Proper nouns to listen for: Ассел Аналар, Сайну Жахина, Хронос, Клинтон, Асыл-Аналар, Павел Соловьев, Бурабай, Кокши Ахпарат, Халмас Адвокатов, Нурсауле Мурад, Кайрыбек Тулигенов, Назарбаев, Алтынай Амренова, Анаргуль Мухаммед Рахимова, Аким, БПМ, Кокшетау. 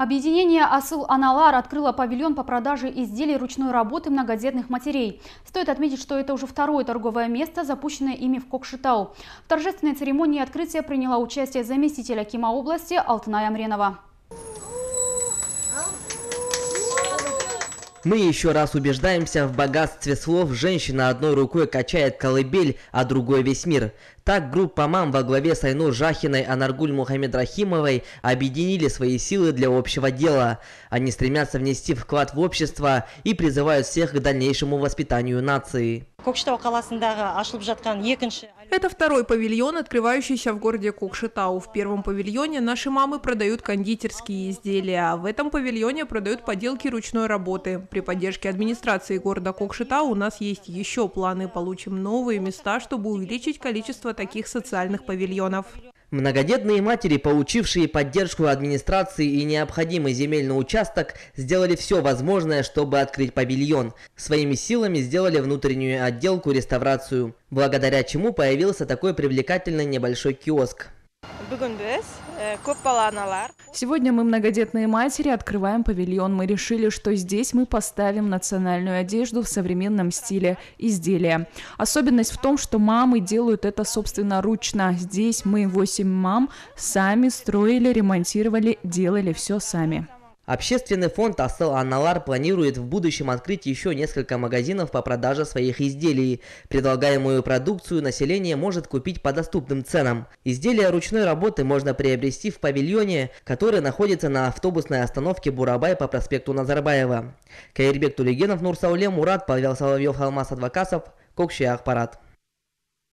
Объединение «Асыл-Аналар» открыло павильон по продаже изделий ручной работы многодетных матерей. Стоит отметить, что это уже второе торговое место, запущенное ими в Кокшетау. В торжественной церемонии открытия приняла участие заместитель акима области Алтынай Амренова. Мы еще раз убеждаемся в богатстве слов. Женщина одной рукой качает колыбель, а другой весь мир. Так группа мам во главе с Сайну Жахиной, Анаргуль Мухаммед Рахимовой объединили свои силы для общего дела. Они стремятся внести вклад в общество и призывают всех к дальнейшему воспитанию нации. Это второй павильон, открывающийся в городе Кокшетау. В первом павильоне наши мамы продают кондитерские изделия, а в этом павильоне продают поделки ручной работы. При поддержке администрации города Кокшетау у нас есть еще планы. Получим новые места, чтобы увеличить количество таких социальных павильонов. Многодетные матери, получившие поддержку администрации и необходимый земельный участок, сделали все возможное, чтобы открыть павильон. Своими силами сделали внутреннюю отделку, реставрацию, благодаря чему появился такой привлекательный небольшой киоск. Сегодня мы, многодетные матери, открываем павильон. Мы решили, что здесь мы поставим национальную одежду в современном стиле изделия. Особенность в том, что мамы делают это собственноручно. Здесь мы, 8 мам, сами строили, ремонтировали, делали все сами. Общественный фонд «Ассел Аналар» планирует в будущем открыть еще несколько магазинов по продаже своих изделий. Предлагаемую продукцию население может купить по доступным ценам. Изделия ручной работы можно приобрести в павильоне, который находится на автобусной остановке Бурабай по проспекту Назарбаева. Кайрыбек Тулигенов, Нурсауле Мурад, Павел Соловьев, Халмас Адвокатов, Кокши Ахпарат.